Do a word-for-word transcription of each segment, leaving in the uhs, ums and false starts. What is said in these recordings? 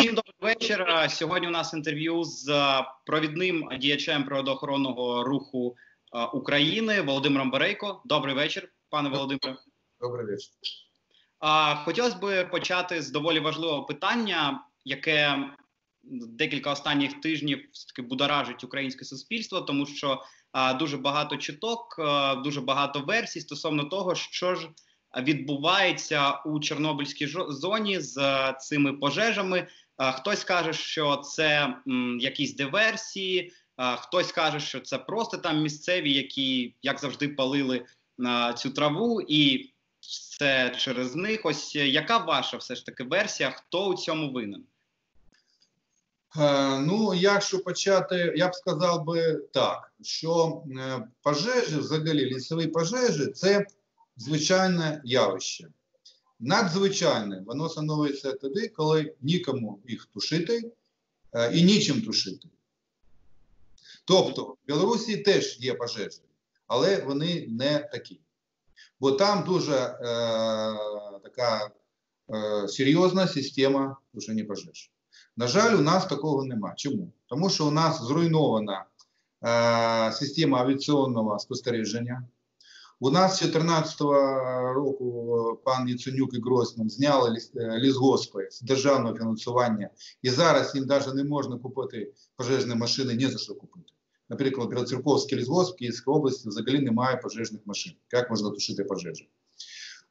Всім доброго вечора. Сьогодні у нас інтерв'ю з провідним діячем природоохоронного руху України Володимиром Борейко. Добрий вечір, пане Володимире. Добрий вечір. Хотілося б почати з доволі важливого питання, яке декілька останніх тижнів все-таки будоражить українське суспільство, тому що дуже багато чуток, дуже багато версій стосовно того, що ж відбувається у Чорнобильській зоні з цими пожежами. Хтось каже, що це якісь диверсії, хтось каже, що це просто там місцеві, які, як завжди, палили цю траву, і це через них. Ось яка ваша все ж таки версія, хто у цьому винен? Ну, якщо почати, я б сказав би так, що пожежі, взагалі лісові пожежі, це звичайне явище. Надзвичайне воно становиться тоді, коли нікому їх тушити і нічим тушити. Тобто в Білорусі теж є пожежі, але вони не такі. Бо там дуже е, така е, серйозна система тушення пожеж. На жаль, у нас такого нема. Чому? Тому що у нас зруйнована е, система авіаційного спостереження. У нас з дві тисячі чотирнадцятого року пан Яценюк і Гройсман зняли лісгоспи з державного фінансування, і зараз їм навіть не можна купити пожежні машини, не за що купити. Наприклад, Білоцерківський Лісгосп в Київській області взагалі немає пожежних машин. Як можна тушити пожежі?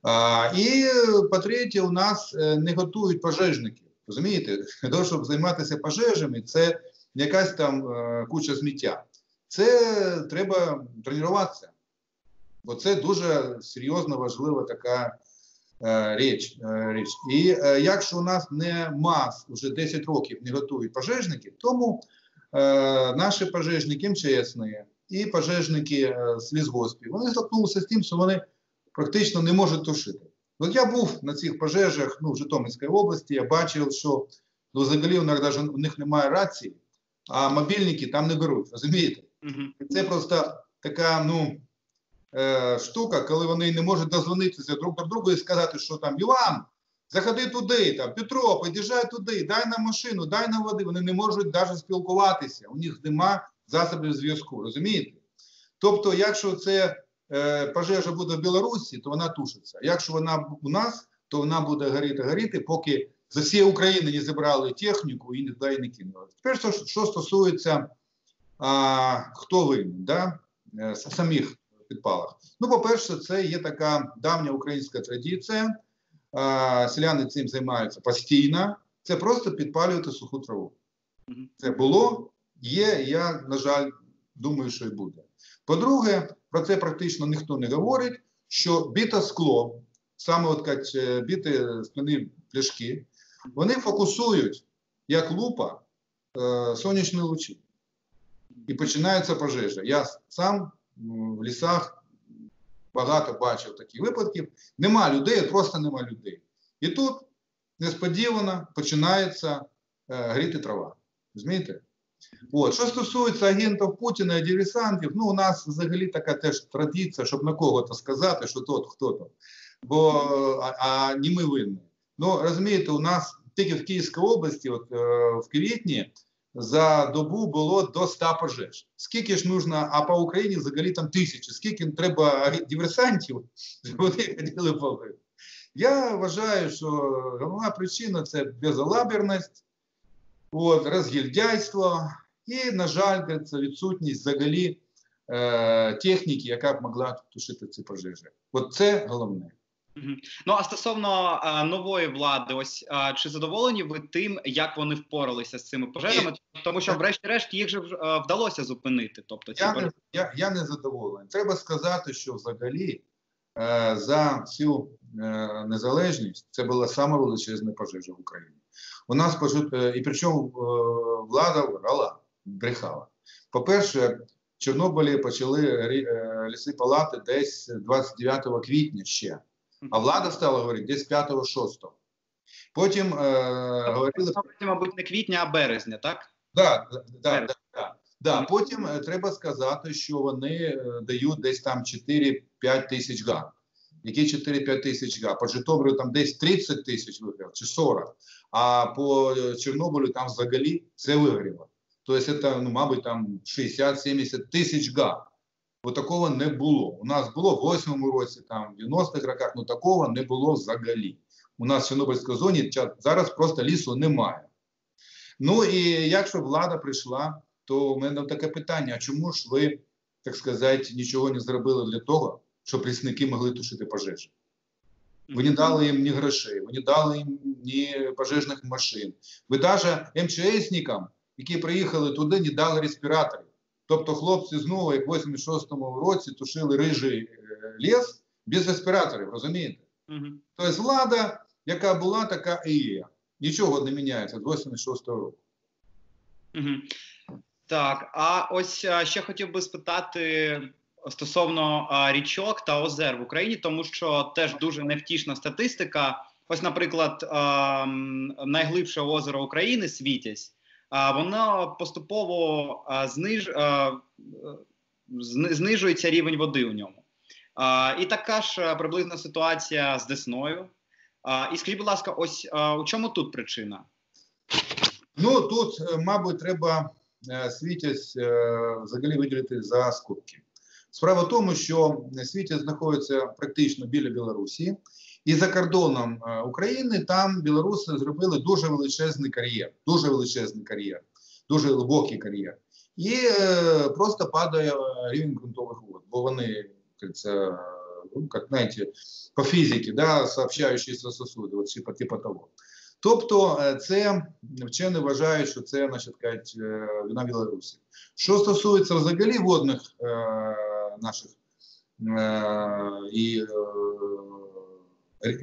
А, і, по-третє, у нас не готують пожежників. Розумієте? Для того, щоб займатися пожежами, це якась там куча сміття. Це треба тренуватися. Бо це дуже серйозно важлива така е, річ. Е, річ. І е, якщо у нас нема, вже десять років не готують пожежників, тому е, наші пожежники МЧСні і пожежники е, з лісгоспів, вони стикнулися з тим, що вони практично не можуть тушити. От я був на цих пожежах, ну, в Житомирській області, я бачив, що ну, взагалі у них, навіть, у них немає рації, а мобільники там не беруть, розумієте? Mm-hmm. Це просто така, ну... штука, коли вони не можуть дозвонитися друг до друга і сказати, що там Іван, заходи туди, там, Петро, під'їжджай туди, дай нам машину, дай нам води. Вони не можуть навіть спілкуватися, у них нема засобів зв'язку, розумієте? Тобто, якщо це е, пожежа буде в Білорусі, то вона тушиться. Якщо вона у нас, то вона буде горіти-горіти, поки за всі України не забрали техніку і ніде не кинули. Тепер, що, що стосується, а, хто винен, да? самих підпалах. Ну, по-перше, це є така давня українська традиція. А, селяни цим займаються постійно. Це просто підпалювати суху траву. Це було, є, я, на жаль, думаю, що і буде. По-друге, про це практично ніхто не говорить, що бите скло, саме от як біті скляні пляшки, вони фокусують, як лупа, сонячні лучі. І починається пожежа. Я сам в лісах багато бачив таких випадків. Нема людей, просто нема людей. І тут несподівано починається е, горіти трава. Розумієте? От. Що стосується агентів Путіна і диверсантів, ну у нас взагалі така теж традиція, щоб на кого-то сказати, що тот, хто там. Бо, а, а не ми винні. Ну, розумієте, у нас тільки в Київській області, от, е, в квітні, за добу було до ста пожеж. Скільки ж нужно, а по Україні взагалі там тисячі. Скільки треба диверсантів, щоб вони ходили палити. Я вважаю, що головна причина – це безалаберність, от, розгільдяйство і, на жаль, це відсутність взагалі е, техніки, яка б могла тушити ці пожежі. От це головне. Ну, а стосовно а, нової влади, ось а, чи задоволені ви тим, як вони впоралися з цими пожежами? Ні. Тому що, врешті-решт, їх же а, вдалося зупинити. Тобто, ці я, пожежі... не, я, я не задоволений. Треба сказати, що взагалі е, за всю е, незалежність це була сама величезна пожежа в Україні. У нас пожежа, е, і причому е, влада врала, брехала. По-перше, в Чорнобилі почали е, ліси палати десь двадцять дев'ятого квітня ще. А влада стала говорити десь п'ятого-шостого. Потім е, говорили... Мабуть, не квітня, а березня, так? Так, да, да, да, да, да. Потім е, треба сказати, що вони е, дають десь там чотири-п'ять тисяч га. Які чотири-п'ять тисяч га? По Житомиру там десь тридцять тисяч виграв, чи сорок. а по Чорнобилю там взагалі все вигоріло. Тобто це, ну, мабуть, там шістдесят-сімдесят тисяч га. Бо такого не було. У нас було в восьмому році, там, в дев'яностих роках, але такого не було взагалі. У нас в Чорнобильській зоні зараз просто лісу немає. Ну і якщо влада прийшла, то в мене таке питання, а чому ж ви, так сказати, нічого не зробили для того, щоб лісники могли тушити пожежі? Ви не дали їм ні грошей, ви не дали їм ні пожежних машин. Ви навіть МЧСникам, які приїхали туди, не дали респіраторів. Тобто хлопці знову, як в вісімдесят шостому році, тушили Рижий лес без респіраторів, розумієте? Mm-hmm. Тобто влада, яка була, така і є. Нічого не міняється з вісімдесят шостого року. Mm-hmm. Так, а ось а, ще хотів би спитати стосовно а, річок та озер в Україні, тому що теж дуже невтішна статистика. Ось, наприклад, а, найглибше озеро України, Світязь, а, воно поступово а, зниж, а, знижується рівень води у ньому. А, і така ж приблизна ситуація з Десною. А, і скажіть, будь ласка, ось а, у чому тут причина? Ну, тут, мабуть, треба Світязь взагалі виділити за скобки. Справа в тому, що Світязь знаходиться практично біля Білорусі, і за кордоном України там білоруси зробили дуже величезний кар'єр, дуже величезний кар'єр, дуже глибокий кар'єр. І е, просто падає рівень ґрунтових вод, бо вони, це, ну, як, знаєте, по фізиці, да, сообщаючіся сосуди, от, типу, типу того. Тобто це вчені вважають, що це, значить, вина Білорусі. Що стосується взагалі водних е, наших і е,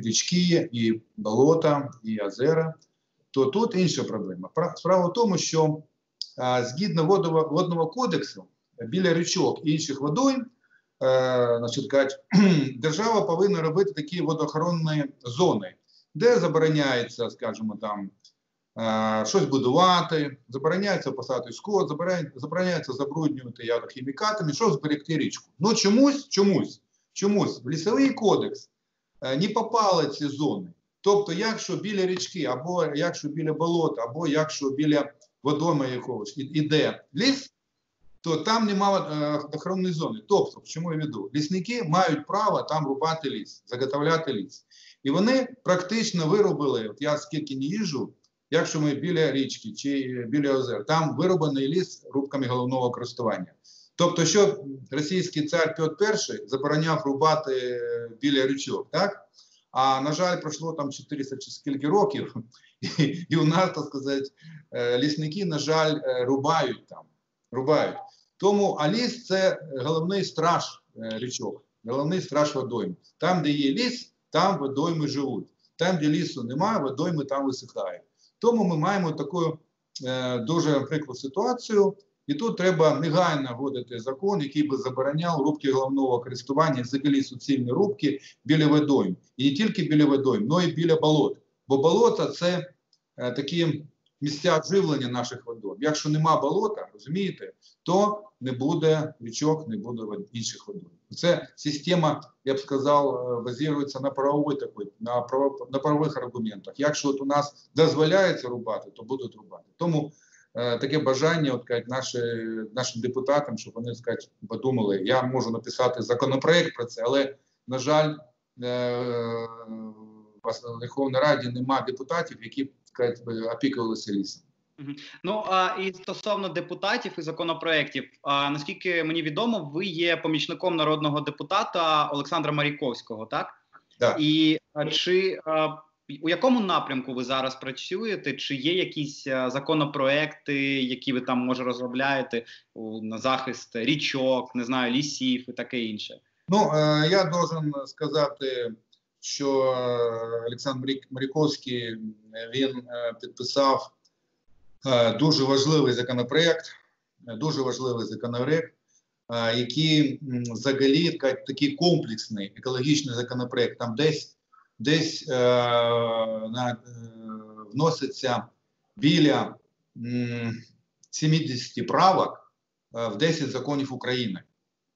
річки, і болота, і озера, то тут інша проблема. Справа в тому, що е, згідно водного, водного кодексу, біля річок і інших водойм, е, значить, держава повинна робити такі водоохоронні зони, де забороняється, скажімо, там, е, щось будувати, забороняється пасати скот, забороняється забруднювати ядохімікатами, щоб зберегти річку. Ну чомусь, чомусь, чомусь в лісовий кодекс е, не попали ці зони. Тобто, якщо біля річки, або якщо біля болота, або якщо біля водойми якогось іде ліс, то там немає е, охоронної зони. Тобто, чому я веду? Лісники мають право там рубати ліс, заготовляти ліс. І вони практично виробили, от я скільки не їжджу, якщо ми біля річки чи біля озер, там вироблений ліс рубками головного користування. Тобто, що російський цар Петр Перший забороняв рубати біля річок, так? А, на жаль, пройшло там чотириста чи скільки років, і, і у нас, так сказати, лісники, на жаль, рубають там, рубають. Тому, а ліс – це головний страж річок, головний страж водойм. Там, де є ліс, там водойми живуть. Там, де лісу немає, водойми там висихають. Тому ми маємо таку е, дуже прикру ситуацію. І тут треба негайно вводити закон, який би забороняв рубки головного користування, взагалі суцільні рубки біля водойм. І не тільки біля водойм, але й біля болот. Бо болота – це е, такі місця живлення наших водойм. Якщо нема болота, розумієте, то не буде річок, не буде інших водойм. Це система, я б сказав, базується на правових, на правов, на правових аргументах. Якщо от у нас дозволяється рубати, то будуть рубати. Тому е, таке бажання от, кажуть, наші, нашим депутатам, щоб вони, кажуть, подумали, я можу написати законопроект про це, але, на жаль, е, в Верховній Раді немає депутатів, які, кажуть, опікувалися лісом. Ну, а і стосовно депутатів і законопроєктів, а, наскільки мені відомо, ви є помічником народного депутата Олександра Маріковського, так? Так. І а, чи, а, у якому напрямку ви зараз працюєте? Чи є якісь а, законопроєкти, які ви там, може, розробляєте у, на захист річок, не знаю, лісів і таке інше? Ну, е, я должен сказати, що Олександр Маріковський, він е, підписав дуже важливий законопроєкт, дуже важливий законопроєкт, який взагалі такий комплексний екологічний законопроєкт. Там десь, десь е, на, е, вноситься біля м, сімдесят правок в десять законів України.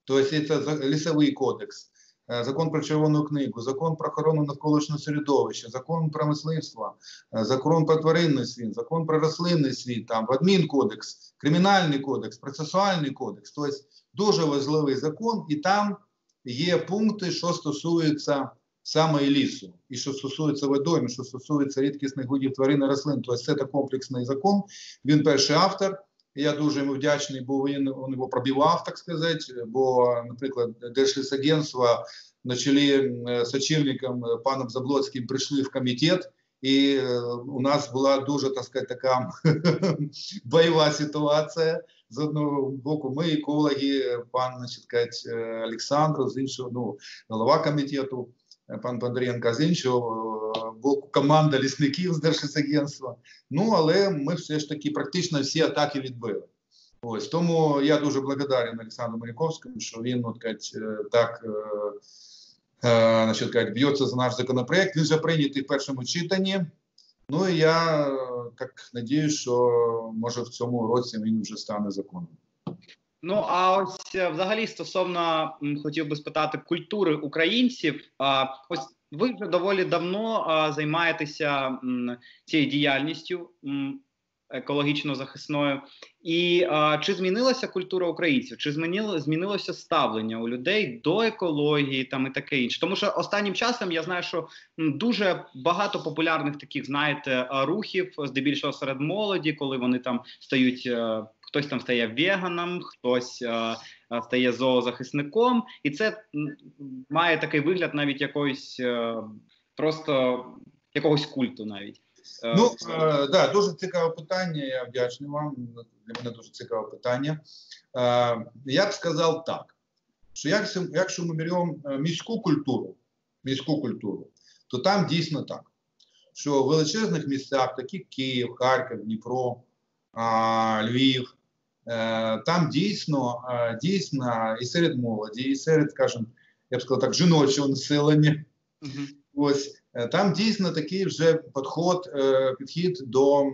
Тобто це лісовий кодекс, закон про червону книгу, закон про охорону навколишнього середовища, закон про мисливство, закон про тваринний світ, закон про рослинний світ, там адмінкодекс, кримінальний кодекс, процесуальний кодекс. Тобто дуже важливий закон, і там є пункти, що стосуються саме і лісу, і що стосується водойм, що стосується рідкісних видів тварин і рослин. Тобто це комплексний закон, він перший автор. Я дуже йому вдячний, бо він його пробивав, так сказати, бо, наприклад, Держлісагентство на чолі з очільником паном Заблоцьким прийшли в комітет, і у нас була дуже, так сказати, така бойова ситуація. З одного боку ми, екологи, пан Олександр, з іншого, голова комітету, пан Пендарян Казин, команда лісників з Держлісагентства. Ну, але ми все ж таки практично всі атаки відбили. Тому я дуже благодарен Олександру Маріковському, що він так б'ється за наш законопроект. Він вже прийнятий в першому читанні. Ну, і я сподіваюся, що може в цьому році він вже стане законом. Ну, а ось взагалі стосовно, хотів би спитати, культури українців. Ось ви вже доволі давно займаєтеся цією діяльністю екологічно-захисною. І чи змінилася культура українців? Чи змінилося ставлення у людей до екології там, і таке інше? Тому що останнім часом я знаю, що дуже багато популярних таких, знаєте, рухів, здебільшого серед молоді, коли вони там стають... Хтось там стає веганом, хтось а, стає зоозахисником. І це має такий вигляд навіть якогось, просто якогось культу навіть. Ну, так, да, дуже цікаве питання, я вдячний вам. Для мене дуже цікаве питання. Я б сказав так, що якщо ми беремо міську культуру, міську культуру, то там дійсно так, що в величезних місцях, такі Київ, Харків, Дніпро, Львів, там дійсно, дійсно і серед молоді, і серед, скажімо, я б сказав так, жіночого населення, там дійсно такий вже підхід до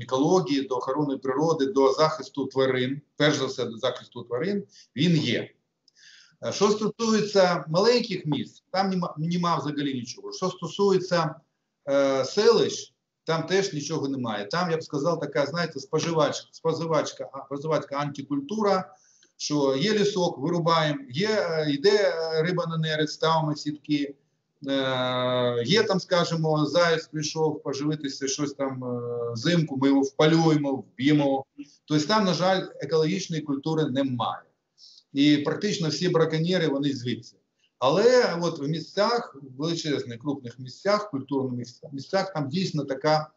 екології, до охорони природи, до захисту тварин, перш за все до захисту тварин, він є. Що стосується маленьких міст, там нема взагалі нічого. Що стосується селищ, там теж нічого немає. Там, я б сказав, така, знаєте, споживацька антикультура, що є лісок, вирубаємо, йде риба на нерест, ставимо сітки, є там, скажімо, заяць прийшов поживитися щось там взимку, ми його впалюємо, вб'ємо. Тобто там, на жаль, екологічної культури немає. І практично всі браконьєри, вони звідси. Але от в місцях, в величезних, крупних місцях, культурних місцях, там дійсно така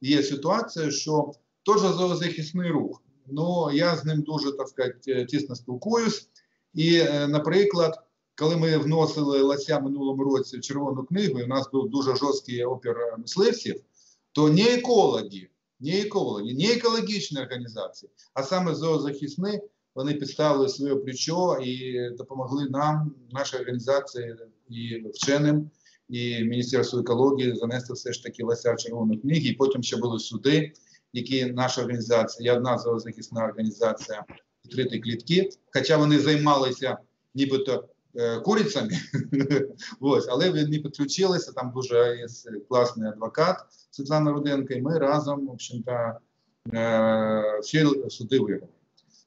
є ситуація, що теж зоозахисний рух. Ну, я з ним дуже, так сказати, тісно спілкуюсь. І, наприклад, коли ми вносили лося в минулому році в Червону книгу, і в нас був дуже жорсткий опір мисливців, то не екологи, не екологи, не екологічні організації, а саме зоозахисні, вони підставили своє плечо і допомогли нам, нашій організації, і вченим, і Міністерству екології занести все ж таки лося в Червону книгу. І потім ще були суди, які наша організація, і одна зоозахисна організація «Відкриті клітки», хоча вони займалися нібито курицями, але вони підключилися, там дуже класний адвокат Світлана Руденко, і ми разом, в общем-то, всі суди виграли.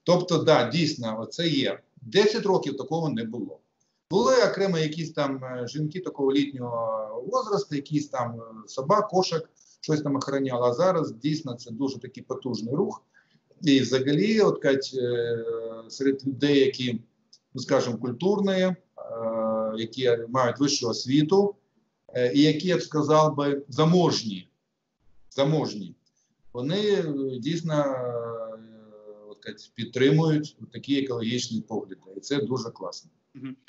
Тобто, так, дійсно, це є. Десять років такого не було. Були окремо якісь там жінки такого літнього віку, якісь там собак, кошок, щось там охороняли. А зараз, дійсно, це дуже такий потужний рух. І взагалі, серед людей, які, скажімо, культурні, які мають вищу освіту, і які, я б сказав би, заможні, заможні, вони дійсно... підтримують такі екологічні погляди. І це дуже класно.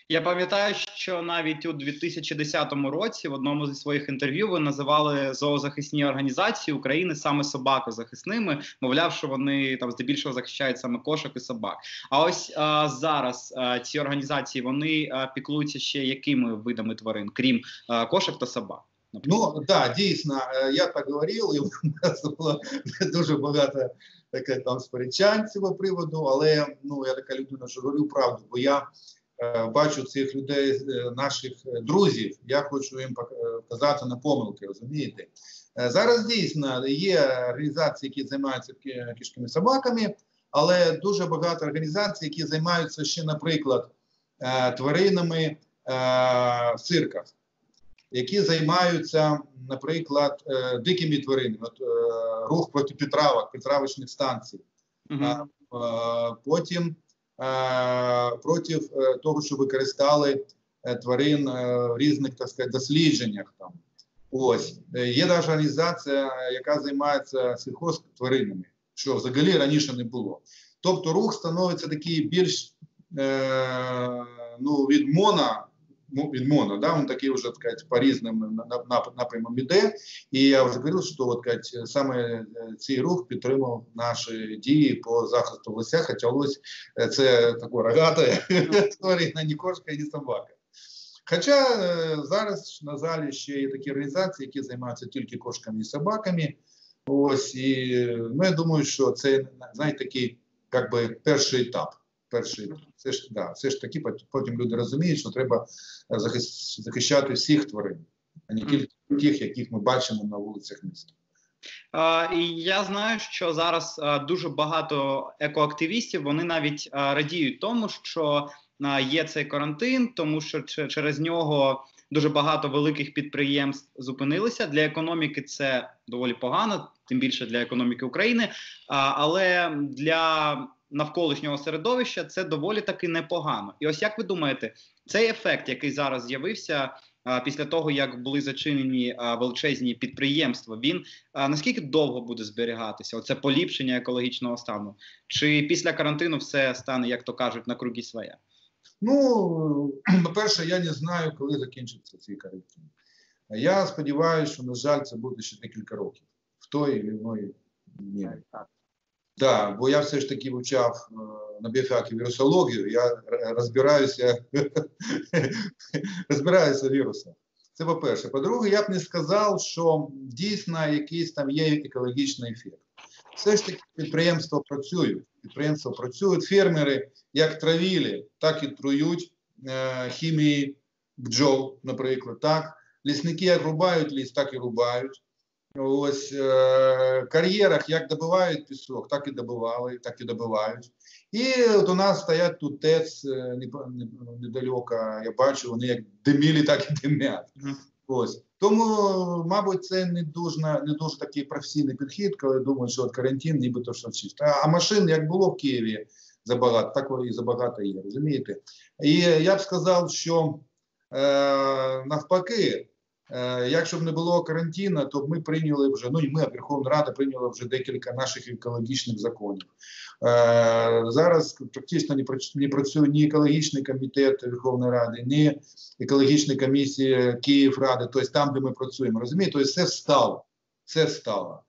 Я пам'ятаю, що навіть у дві тисячі десятому році в одному зі своїх інтерв'ю ви називали зоозахисні організації України саме собакозахисними, мовляв, що вони там здебільшого захищають саме кошок і собак. А ось а, зараз а, ці організації, вони а, піклуються ще якими видами тварин, крім а, кошок та собак? Наприклад. Ну, так, да, дійсно, я поговорив, і в нас було дуже багато сперечань з цього приводу, але ну, я така людина, що говорю правду, бо я бачу цих людей, наших друзів, я хочу їм показати на помилки, розумієте? Зараз дійсно є організації, які займаються кішками і собаками, але дуже багато організацій, які займаються ще, наприклад, тваринами в цирках, які займаються, наприклад, дикими тваринами, рух проти підтравок, підтравочних станцій. Mm-hmm. Потім проти того, що використали тварин в різних, так сказати, дослідженнях. Там. Ось. Є навіть організація, яка займається сільхозтваринами, що взагалі раніше не було. Тобто рух становиться такий більш ну, від моно, від моно, да, він такий вже, так сказати, по різним напрямам іде. І я вже говорив, що, так сказати, саме цей рух підтримав наші дії по захисту лися, хоча лось це така рогата тварина, ні кошка, ні собака. Хоча зараз, на залі, ще є такі організації, які займаються тільки кошками і собаками. Ось, і ну, я думаю, що це, знаєте, такий, як би, перший етап. Перший, все ж, да, все ж таки, потім люди розуміють, що треба захищати всіх тварин, а не тільки тих, яких ми бачимо на вулицях міста. Я знаю, що зараз дуже багато екоактивістів, вони навіть радіють тому, що є цей карантин, тому що через нього дуже багато великих підприємств зупинилися. Для економіки це доволі погано, тим більше для економіки України, але для навколишнього середовища це доволі таки непогано. І ось як ви думаєте, цей ефект, який зараз з'явився а, після того, як були зачинені а, величезні підприємства, він а, наскільки довго буде зберігатися? Оце поліпшення екологічного стану? Чи після карантину все стане, як то кажуть, на круги своя? Ну, по-перше, я не знаю, коли закінчиться цей карантин. Я сподіваюся, що, на жаль, це буде ще декілька років. В той чи іншій мірі. Так, да, бо я все ж таки вивчав на біофакі вірусологію, я розбираюся, розбираюся в вірусах. Це по-перше. По-друге, я б не сказав, що дійсно якийсь там є екологічний ефект. Все ж таки підприємства працюють, підприємства працюють, фермери як травили, так і трують хімії бджол, наприклад, так. Лісники як рубають ліс, так і рубають. Ось в кар'єрах як добивають пісок, так і добивали, так і добивають. І от у нас стоять тут ТЕЦ недалеко, я бачу, вони як димілі, так і димять. Ось. Тому, мабуть, це не дуже, не дуже такий професійний підхід, коли думають, що от карантин нібито що чисто. А машин, як було в Києві забагато, так і забагато є, розумієте? І я б сказав, що е, навпаки, якщо б не було карантину, то б ми прийняли вже, ну і ми, Верховна Рада, прийняла вже декілька наших екологічних законів. Е, зараз практично не працює ні екологічний комітет Верховної Ради, ні екологічна комісія Київради, тобто там, де ми працюємо, розумієте? Тобто все встало, все встало.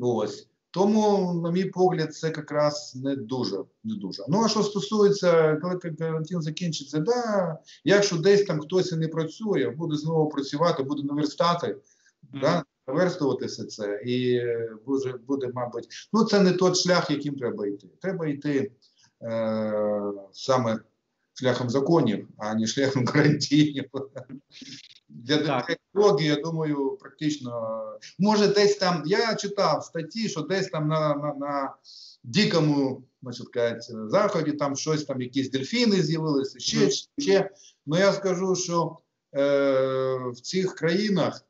Ось. Тому, на мій погляд, це якраз не дуже, не дуже. Ну, а що стосується, коли карантин закінчиться, да, якщо десь там хтось і не працює, буде знову працювати, буде наверстати, mm-hmm. да, наверстувати все це. І буде, буде, мабуть, ну це не той шлях, яким треба йти. Треба йти е- саме шляхом законів, а не шляхом карантинів. Для екології, я думаю, практично, може десь там, я читав статті, що десь там на, на, на дикому, значить, заході, там щось, там якісь дельфіни з'явилися, ще, ще. Ну я скажу, що е, в цих країнах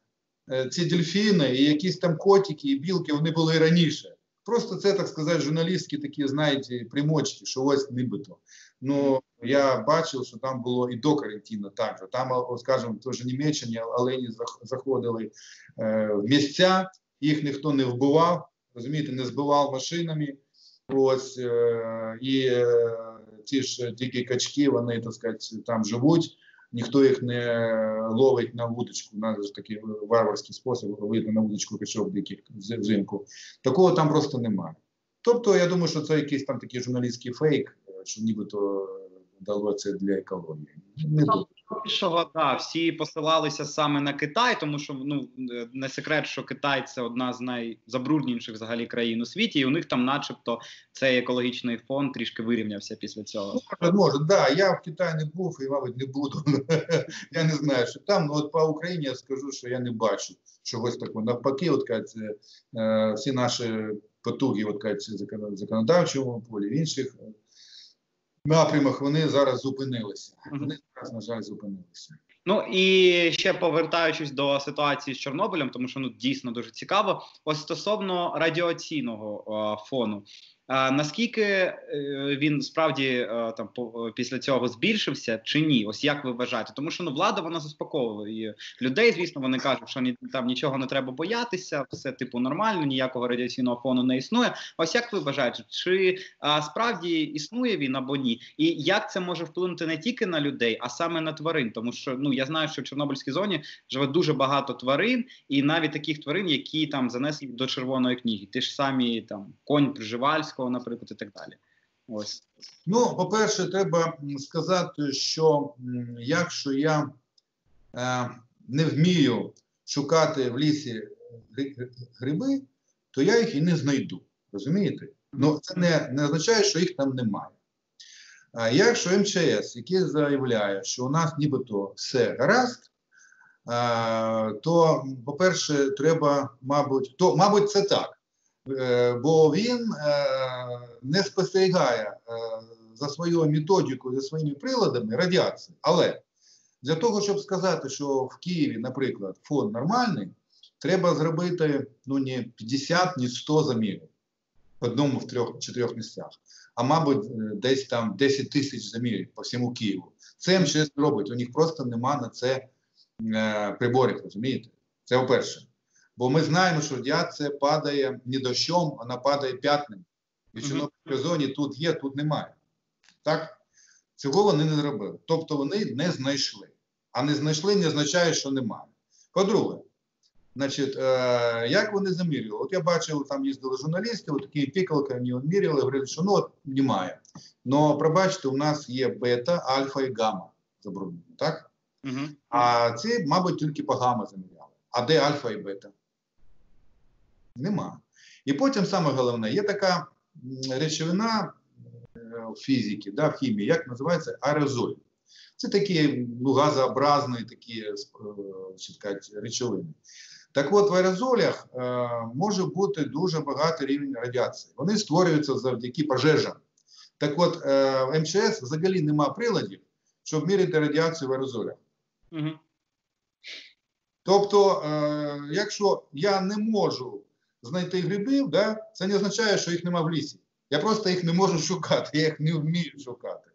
е, ці дельфіни і якісь там котики і білки, вони були і раніше. Просто це, так сказати, журналістські такі, знаєте, примочки, що ось нібито. Ну, я бачив, що там було і до карантину також. Там, скажімо, теж Німеччині олені заходили е, в місця, їх ніхто не вбивав, розумієте, не збивав машинами. Ось, е, і е, ті ж дикі качки, вони, так сказати, там живуть, ніхто їх не ловить на вудочку, у нас такий варварський спосіб ловити на вудочку качок диких взимку. Такого там просто немає. Тобто, я думаю, що це якийсь там такий журналістський фейк, що нібито дало це для екології. Не Першого, да, всі посилалися саме на Китай, тому що, ну, не секрет, що Китай – це одна з найзабрудніших взагалі країн у світі, і у них там начебто цей екологічний фон трішки вирівнявся після цього. Може, може, так. Да, я в Китаї не був і, мабуть, не буду. Я не знаю, що там, але по Україні я скажу, що я не бачу чогось такого. Навпаки, от, кажуть, всі наші потуги, от, кажуть, в законодавчому полі, в інших напрямах вони зараз зупинилися. Вони зараз, на жаль, зупинилися. Ну і ще повертаючись до ситуації з Чорнобилем, тому що ну дійсно дуже цікаво. Ось стосовно радіаційного е, фону. Е, наскільки е, він справді е, там по, після цього збільшився чи ні? Ось як ви вважаєте? Тому що ну влада вона заспокоює людей. Звісно, вони кажуть, що ні, там нічого не треба боятися, все типу нормально, ніякого радіаційного фону не існує. Ось як ви вважаєте, чи е, справді існує він або ні? І як це може вплинути не тільки на людей, а саме на тварин? Тому що ну я знаю, що в Чорнобильській зоні живе дуже багато тварин, і навіть таких тварин, які там занесли до Червоної книги. Ті ж самі там конь Пржевальського, наприклад, і так далі. Ось. Ну, по-перше, треба сказати, що якщо я е, не вмію шукати в лісі гриби, то я їх і не знайду. Розумієте? Ну, це не, не означає, що їх там немає. А якщо МЧС, який заявляє, що у нас нібито все гаразд, то, по-перше, треба, мабуть, то, мабуть, це так, бо він не спостерігає за своєю методикою, за своїми приладами радіації. Але для того, щоб сказати, що в Києві, наприклад, фон нормальний, треба зробити ну, не п'ятдесят, не сто замірів в одному, в трьох-чотирьох місцях. А, мабуть, десь там десять тисяч замірів по всьому Києву. Це МЧС робить, у них просто нема на це е, приборів, розумієте? Це по-перше. Бо ми знаємо, що радіація падає не дощом, вона падає п'ятнами. І в Чорнобильській зоні тут є, тут немає. Так? Цього вони не зробили. Тобто вони не знайшли. А не знайшли не означає, що немає. По-друге, значить, е, як вони замірювали? От я бачив, там їздили журналісти, от такі пікалки вони міряли, говорили, що ну от немає. Но пробачте, у нас є бета, альфа і гамма забруднені, так? Угу. А ці, мабуть, тільки по гамма заміряли. А де альфа і бета? Нема. І потім саме головне, є така речовина в фізиці, да, в хімії, як називається аерозоль. Це такі ну, газообразні такі, сказати, речовини. Так от, в аерозолях е, може бути дуже багатий рівень радіації. Вони створюються завдяки пожежам. Так от, е, в МЧС взагалі нема приладів, щоб мірити радіацію в аерозолях. Угу. Тобто, е, якщо я не можу знайти грибів, да, це не означає, що їх нема в лісі. Я просто їх не можу шукати, я їх не вмію шукати.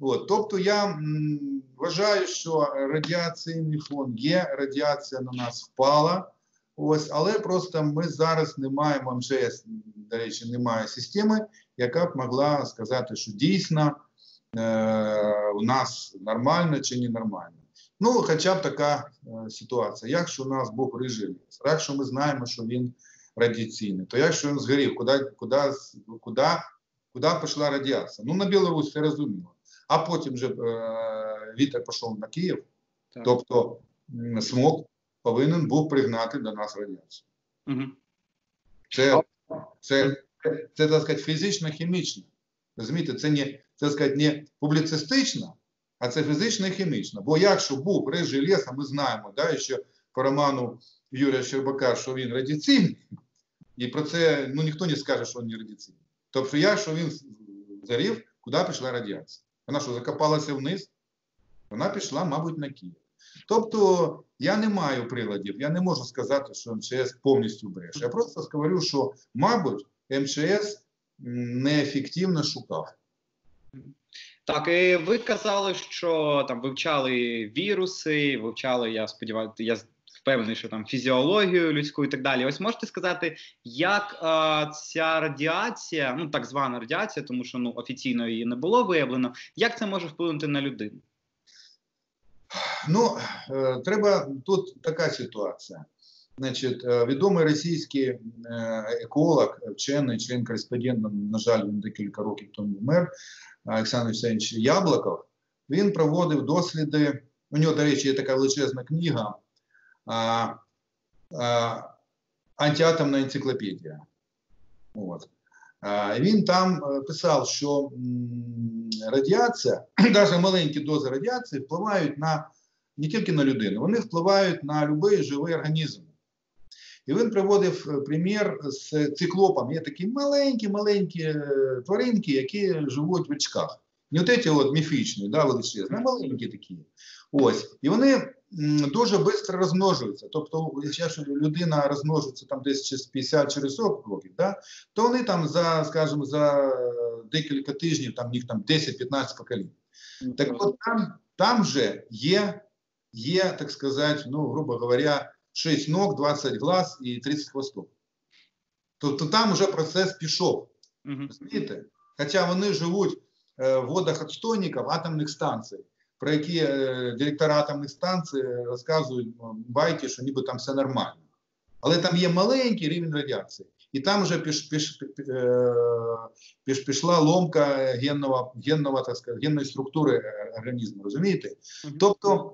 От, тобто, я м, вважаю, що радіаційний фон є, радіація на нас впала, ось, але просто ми зараз не маємо, МЧС, до речі, немає системи, яка б могла сказати, що дійсно е, у нас нормально чи не нормально. Ну, хоча б така е, ситуація. Якщо у нас був рижий лес, якщо ми знаємо, що він радіаційний, то якщо він згорів, куди, куди, куди, куди пішла радіація? Ну, на Білорусь це розуміло. А потім вже е, вітер пішов на Київ, так. Тобто смог повинен був пригнати до нас радіацію. Угу. Це, це, це, так сказати, фізично-хімічно. Розумієте, це, не, так сказати, не публіцистично, а це фізично і хімічно. Бо якщо був рижий лес, а ми знаємо, да, що по роману Юрія Щербака, що він радіаційний, і про це ну, ніхто не скаже, що він не радіаційний. Тобто якщо він згорів, куди пішла радіація? Вона що, закопалася вниз? Вона пішла, мабуть, на Київ. Тобто, я не маю приладів, я не можу сказати, що МЧС повністю бреше. Я просто скажу, що, мабуть, МЧС неефективно шукав. Так, і ви казали, що там вивчали віруси, вивчали, я сподіваюся, я впевнений, що там фізіологію людську і так далі. Ось можете сказати, як е, ця радіація, ну так звана радіація, тому що ну, офіційно її не було виявлено, як це може вплинути на людину? Ну, е, треба, тут така ситуація. Значить, відомий російський еколог, вчений, член-кореспондент, на жаль, він декілька років тому вмер, Олександр Яблоков, він проводив досліди У нього, до речі, є така величезна книга «Антиатомна енциклопедія». От. Він там писав, що радіація, навіть маленькі дози радіації впливають на, не тільки на людину, вони впливають на будь-який живий організм. І він приводив примір з циклопом. Є такі маленькі-маленькі тваринки, які живуть в річках. Не от ці от міфічні, да, величезні, а маленькі такі. Ось. І вони дуже швидко розмножуються. Тобто, якщо людина розмножується там десь через п'ятдесят сорок років, да, то вони там за, скажімо, за декілька тижнів, там в них там десять-п'ятнадцять поколінь. Так от там, там же є, є, так сказати, ну, грубо говоря, шість ног, двадцять глаз і тридцять хвостів. Тобто там вже процес пішов. Розумієте? Хоча вони живуть в водах відстойників атомних станцій, про які директори атомних станцій розказують байки, що ніби там все нормально. Але там є маленький рівень радіації. І там вже піш, піш, піш, пішла ломка генного, генного, так сказати, генної структури організму, розумієте? Тобто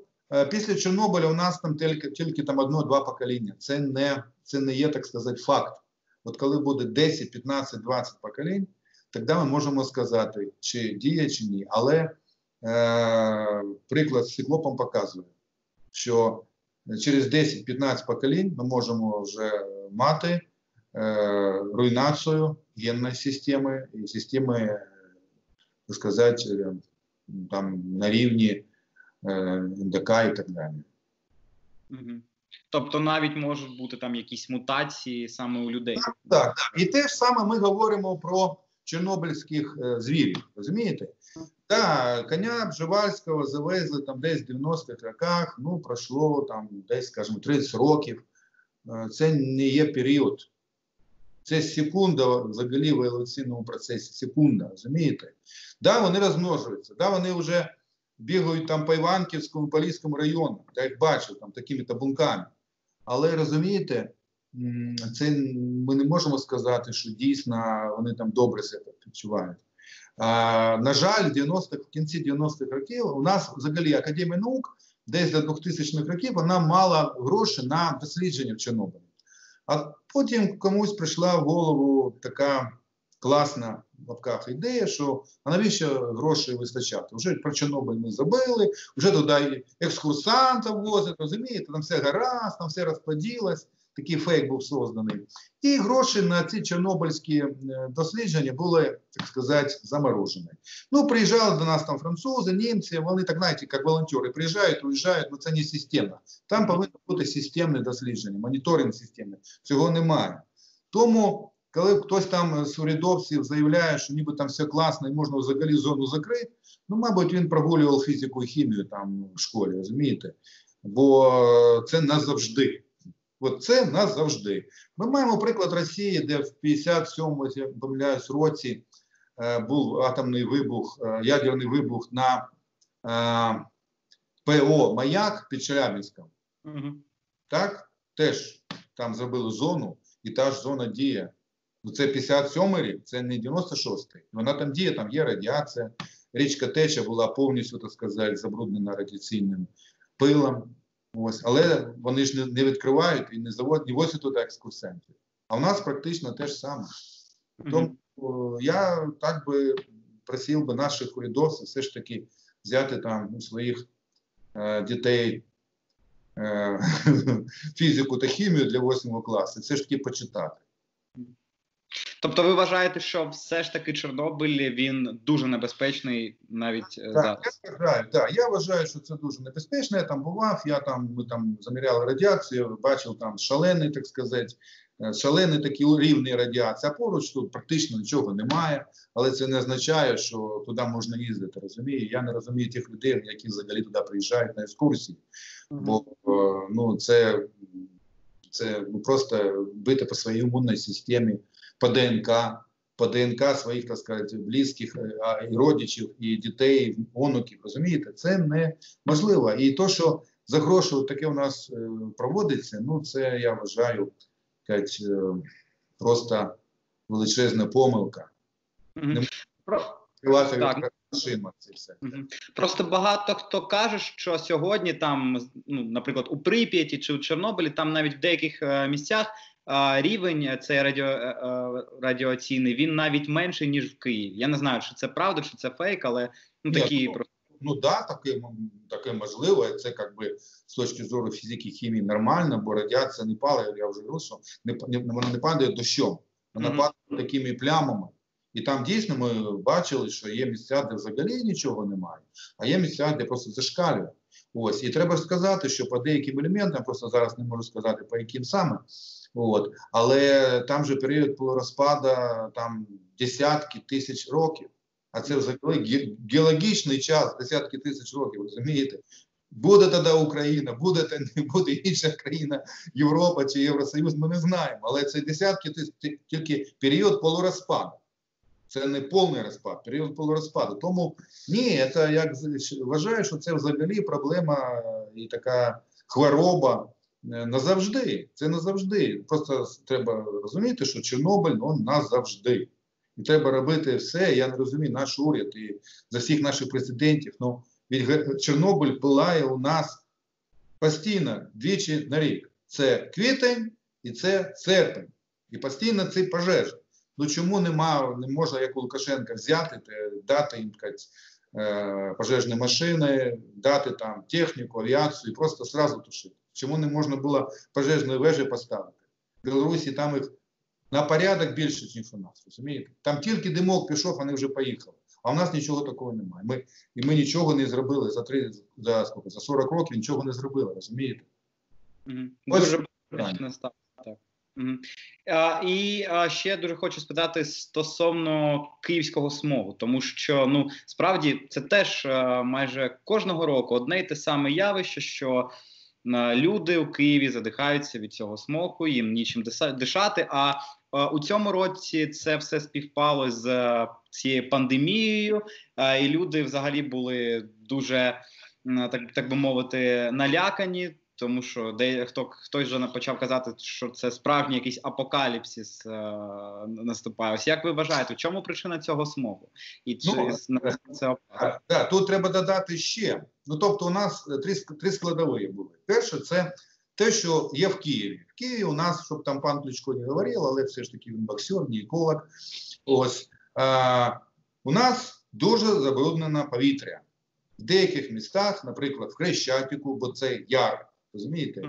після Чорнобиля у нас там тільки, тільки там одне-два покоління. Це не, це не є, так сказати, факт. От коли буде десять, п'ятнадцять, двадцять поколінь, тоді ми можемо сказати, чи діє, чи ні. Але е, приклад з циклопом показує, що через десять-п'ятнадцять поколінь ми можемо вже мати е, руйнацію генної системи і системи, так сказати, там, на рівні НДК і так далі. Угу. Тобто навіть можуть бути там якісь мутації саме у людей. Так, так, так. І те ж саме ми говоримо про чорнобильських е, звірів, розумієте? Так, да, коня Бжевальського завезли там десь в дев'яностих роках, ну, пройшло там десь, скажімо, тридцять років. Це не є період. Це секунда взагалі в еволюційному процесі, секунда, розумієте? Так, да, вони розмножуються, да, вони вже бігають там по Іванківському, Поліському району, я їх бачу, там такими табунками. Але, розумієте, це ми не можемо сказати, що дійсно вони там добре себе відчувають. А, на жаль, в кінці дев'яностих років у нас взагалі Академія наук десь до двохтисячних років вона мала гроші на дослідження в Чорнобилі. А потім комусь прийшла в голову така класна в лапках ідея, що а навіщо грошей вистачати? Вже про Чорнобиль ми забили, вже туди екскурсанта возять, розумієте, там все гаразд, там все розподілось. Такий фейк був созданий. І гроші на ці чорнобильські дослідження були, так сказати, заморожені. Ну, приїжджали до нас там французи, німці, вони так, знаєте, як волонтери, приїжджають, уїжджають, але це не системно. Там повинно бути системне дослідження, моніторинг системний. Цього немає. Тому, коли хтось там з урядовців заявляє, що ніби там все класно і можна взагалі зону закрити, ну, мабуть, він прогулював фізику і хімію там в школі, розумієте? Бо це назавжди. От це нас завжди. Ми маємо приклад Росії, де в п'ятдесят сьомому, я помиляюсь, році е, був атомний вибух, е, ядерний вибух на е, ПО «Маяк» під Челябинськом. Угу. Так? Теж там зробили зону, і та ж зона діє. Це п'ятдесят сьомий рік, це не дев'яносто шостий. Вона там діє, там є радіація. Річка Теча була повністю, так сказати, забруднена радіаційним пилом. Ось. Але вони ж не відкривають і не заводять, не возять туди екскурсантів. А в нас практично те ж саме. Тому mm-hmm. я так би просив би наших урядовців все ж таки взяти там у своїх е, дітей е, фізику та хімію для восьмого класу, все ж таки почитати. Тобто ви вважаєте, що все ж таки Чорнобиль, він дуже небезпечний навіть так, зараз? Я вважаю, так, я вважаю, що це дуже небезпечно. Я там бував, я там, ми там заміряли радіацію, бачив там шалений, так сказати, шалений такі рівні радіації. А поруч тут практично нічого немає, але це не означає, що туди можна їздити, розумієте? Я не розумію тих людей, які взагалі туди приїжджають на екскурсії, mm-hmm. бо ну, це, це ну, просто бити по своїй імунній системі, по ДНК, по ДНК своїх, так сказати, близьких, і родичів, і дітей, і онуків, розумієте? Це неможливо. І то, що за гроші таке у нас проводиться, ну це, я вважаю, як, просто величезна помилка. Mm-hmm. Співати від машина, це все. Просто багато хто каже, що сьогодні там, ну, наприклад, у Прип'яті чи у Чорнобилі, там навіть в деяких е, місцях е, рівень цей радіо, е, радіаційний, він навіть менший, ніж в Києві. Я не знаю, чи це правда, чи це фейк, але ну, Ні, такі... Ну, ну да, таке, таке можливо, це як би з точки зору фізики, хімії нормально, бо радіація не падає, я вже русом, не, не, вона не падає дощом, вона mm-hmm. падає такими плямами. І там дійсно ми бачили, що є місця, де взагалі нічого немає, а є місця, де просто зашкалює. Ось. І треба сказати, що по деяким елементам, просто зараз не можу сказати, по яким саме, от. Але там же період розпаду там десятки тисяч років, а це взагалі геологічний час, десятки тисяч років, розумієте? Буде тоді Україна, буде, не буде інша країна, Європа чи Євросоюз, ми не знаємо, але це десятки тисяч, тільки період полурозпаду. Це не повний розпад, період полурозпаду. Тому ні, це, я вважаю, що це взагалі проблема і така хвороба назавжди. Це назавжди. Просто треба розуміти, що Чорнобиль, він назавжди. І треба робити все, я не розумію, наш уряд і за всіх наших президентів. Ну, від Чорнобиль пилає у нас постійно двічі на рік. Це квітень і це серпень. І постійно ці пожежі. Ну чому нема, не можна, як у Лукашенка, взяти, дати їм е, пожежні машини, дати там техніку, авіацію і просто одразу тушити? Чому не можна було пожежні вежі поставити? В Білорусі там їх на порядок більше, ніж у нас, розумієте? Там тільки димок пішов, вони вже поїхали. А в нас нічого такого немає. Ми, і ми нічого не зробили за, три, за, скільки, за сорок років, нічого не зробили, розумієте? Mm-hmm. Ось питання. Угу. А, і а, ще дуже хочу спитати стосовно київського смогу, тому що, ну, справді, це теж а, майже кожного року одне й те саме явище, що а, люди у Києві задихаються від цього смогу, їм нічим диса- дишати, а, а у цьому році це все співпало з а, цією пандемією, а, і люди взагалі були дуже, а, так, так би мовити, налякані. Тому що де, хто, хтось вже почав казати, що це справжній якийсь апокаліпсис е, наступає. Ось як ви вважаєте, в чому причина цього смогу? І чи ну, це а, да, тут треба додати ще. Ну, тобто у нас три, три складові були. Перше, це те, що є в Києві. В Києві у нас, щоб там пан Кличко не говорив, але все ж таки він боксер, не еколог. Ось. А, у нас дуже забруднено повітря. В деяких містах, наприклад, в Хрещатику, бо це яр. Розумієте?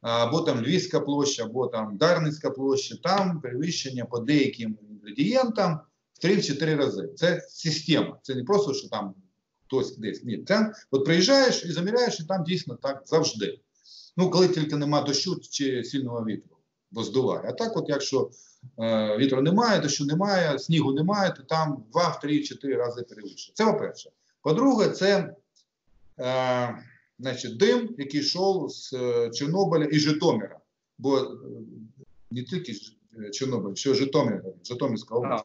Або там Львівська площа, або там Дарницька площа, там перевищення по деяким інгредієнтам в три-чотири рази. Це система, це не просто, що там хтось десь. Ні, це от приїжджаєш і заміряєш, і там дійсно так завжди. Ну, коли тільки нема дощу чи сильного вітру, бо здуває. А так от, якщо е, вітру немає, дощу немає, снігу немає, то там два-три-чотири рази перевищує. Це по-перше. По-друге, це... Е, Значить, дим, який йшов з Чорнобиля і Житомира, бо не тільки Чорнобиль, що Житомир, Житомирська область.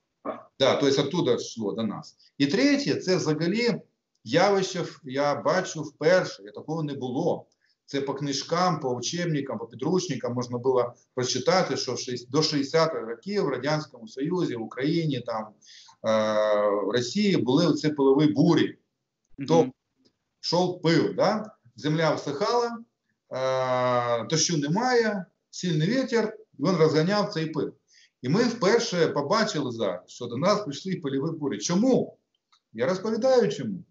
Да, тобто оттуда йшло до нас. І третє, це взагалі явище, я бачу вперше, я такого не було. Це по книжкам, по учебникам, по підручникам можна було прочитати, що до шістдесятих років в Радянському Союзі, в Україні, там, в Росії були оці пилові бурі. Тобто йшов пил, да? Земля всихала, дощу немає, сильний вітер, він розганяв цей пил. І ми вперше побачили зараз, що до нас прийшли пильові бурі. Чому? Я розповідаю чому.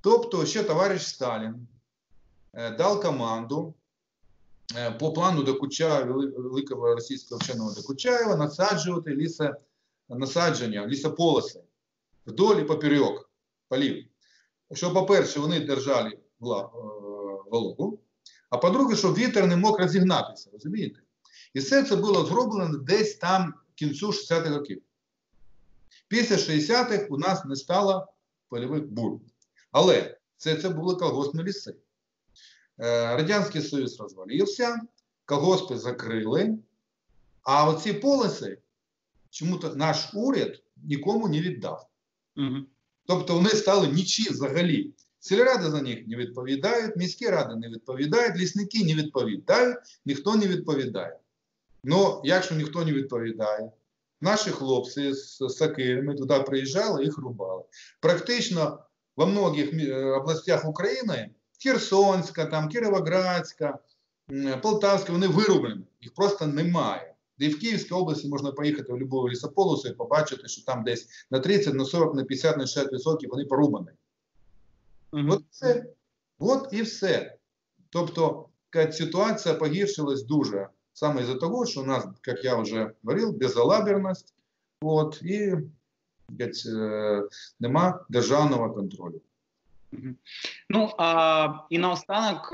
Тобто ще товариш Сталін дав команду по плану Докучаєва, великого російського вченого Докучаєва, насаджувати ліса, насадження, лісополоси вдоль і поперек полів. Що, по-перше, вони держали вологу, а по-друге, щоб вітер не мог розігнатися, розумієте? І все це було зроблено десь там в кінцю шістдесятих років. Після шістдесятих у нас не стало польових бур. Але це, це були колгоспні ліси. Радянський Союз розвалився, колгоспи закрили, а оці полоси чому-то наш уряд нікому не віддав. Угу. Тобто вони стали нічі взагалі. Сільради за них не відповідають, міські ради не відповідають, лісники не відповідають, ніхто не відповідає. Ну, якщо ніхто не відповідає, Наші хлопці з сокирами туди приїжджали, їх рубали. Практично во многих областях України, Херсонська, там, Кіровоградська, Полтавська, вони вирублені, їх просто немає. І в Київській області можна поїхати в будь-яку лісополосу і побачити, що там десь на тридцять, на сорок, на п'ятдесят, на шістдесят відсотків вони порубані. Mm-hmm. От, це, от і все. Тобто ситуація погіршилась дуже. Саме із-за того, що у нас, як я вже говорив, безалаберність, от, і нема державного контролю. Ну, а і наостанок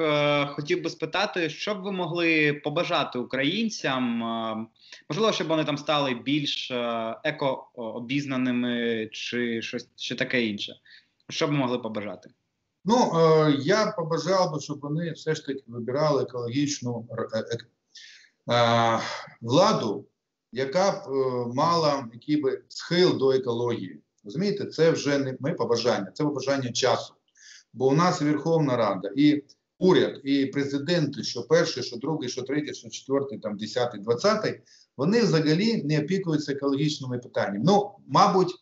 хотів би спитати, що б ви могли побажати українцям? Можливо, щоб вони там стали більш еко-обізнаними чи щось чи таке інше. Що б ви могли побажати? Ну, я побажав би, щоб вони все ж таки вибирали екологічну владу, яка б мала який би схил до екології. Розумієте, це вже не моє побажання, це побажання часу. Бо у нас Верховна Рада, і уряд, і президенти, що перший, що другий, що третій, що четвертий, там, десятий, двадцятий, вони взагалі не опікуються екологічними питаннями. Ну, мабуть,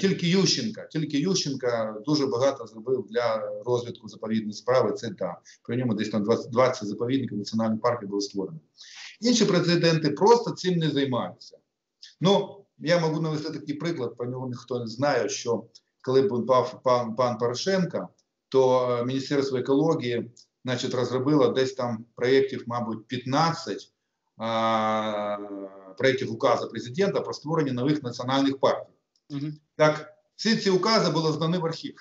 тільки Ющенка. Тільки Ющенка дуже багато зробив для розвитку заповідної справи, це так. При ньому десь там двадцять заповідників національних парків було створено. Інші президенти просто цим не займаються. Ну, я можу навести такий приклад, про нього ніхто не знає, що коли був пан, пан Порошенко, то Міністерство екології, значить, розробило десь там проєктів, мабуть, п'ятнадцять а, проєктів указу президента про створення нових національних парків. Угу. Так, всі ці укази були знані в архів.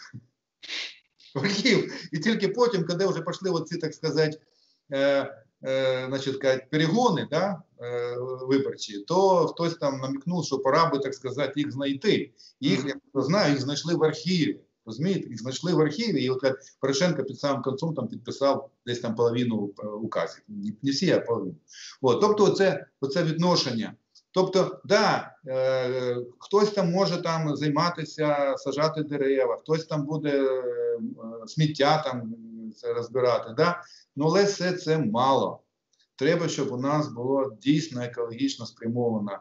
В архів. І тільки потім, коли вже пішли оці, так сказати, е, е, значить, перегони, да, е, виборчі, то хтось там намікнув, що пора би, так сказати, їх знайти. Їх, я не знаю, їх знайшли в архіві. Розумієте, їх знайшли в архіві, і от як Порошенко під самим концом там підписав десь там половину указів. Не всі, а половину. От, тобто оце, оце відношення. Тобто, да, е, хтось там може там займатися, сажати дерева, хтось там буде е, сміття там це розбирати, да? Ну, але все це мало. Треба, щоб у нас було дійсно екологічно спрямоване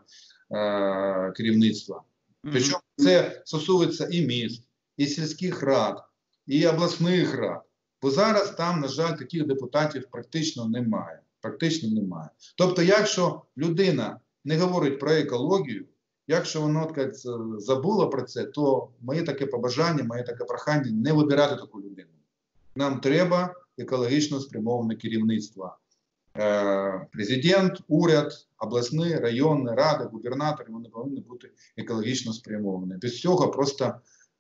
е, керівництво. Причому це стосується і міст, і сільських рад, і обласних рад. Бо зараз там, на жаль, таких депутатів практично немає. Практично немає. Тобто, якщо людина не говорить про екологію, якщо вона так забула про це, то моє таке побажання, моє таке прохання не вибирати таку людину. Нам треба екологічно спрямоване керівництво. Президент, уряд, обласні, районні ради, губернатори, вони повинні бути екологічно спрямовані. Без цього просто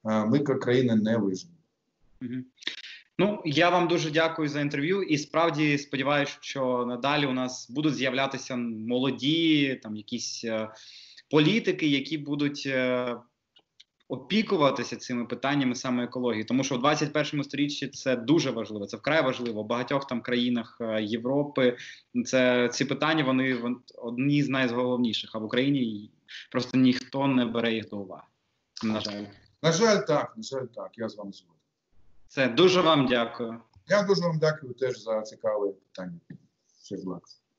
ми, як країна, не вижимо. Ну, я вам дуже дякую за інтерв'ю і справді сподіваюся, що надалі у нас будуть з'являтися молоді, там, якісь е, політики, які будуть е, опікуватися цими питаннями саме екології. Тому що в двадцять першому сторіччі це дуже важливо, це вкрай важливо. В багатьох там країнах Європи це, ці питання, вони, вони одні з найголовніших, а в Україні просто ніхто не бере їх до уваги, на жаль. На жаль, так, на жаль, так, я з вами згоден. Це дуже вам дякую. Я дуже вам дякую теж за цікаве питання. Всіх благ.